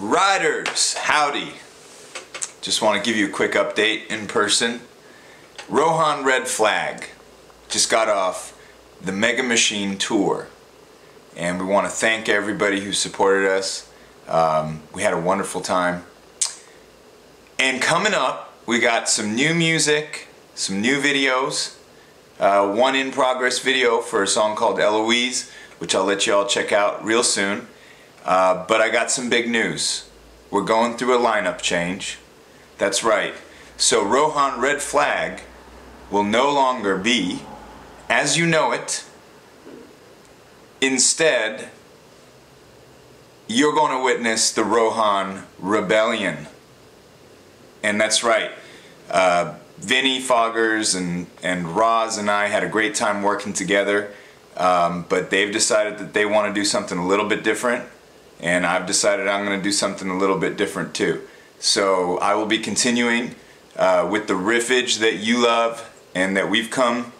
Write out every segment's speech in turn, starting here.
Riders, howdy. Just want to give you a quick update in person. Rohan Red Flag just got off the Mega Machine tour, and we want to thank everybody who supported us. We had a wonderful time. And coming up, we got some new music, some new videos, one in progress video for a song called Eloise, which I'll let you all check out real soon. But I got some big news. We're going through a lineup change. That's right. So Rohan Red Flag will no longer be As You Know It. Instead, you're going to witness the Rohan Rebellion. And that's right. Vinnie Foggers and Roz and I had a great time working together. But they've decided that they want to do something a little bit different. And I've decided I'm going to do something a little bit different too. So I will be continuing with the riffage that you love and that we've come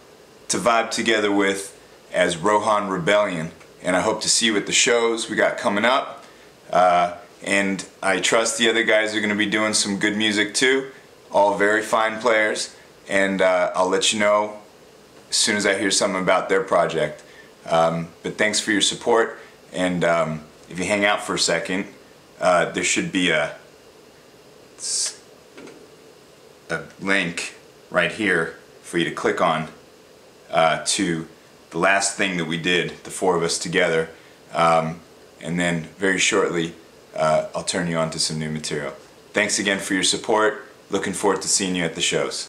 to vibe together with as Rohan Rebellion. And I hope to see you at the shows we got coming up. And I trust the other guys are going to be doing some good music too. All very fine players. And I'll let you know as soon as I hear something about their project. But thanks for your support. And if you hang out for a second, there should be a link right here for you to click on to the last thing that we did, the four of us together. And then very shortly, I'll turn you on to some new material. Thanks again for your support. Looking forward to seeing you at the shows.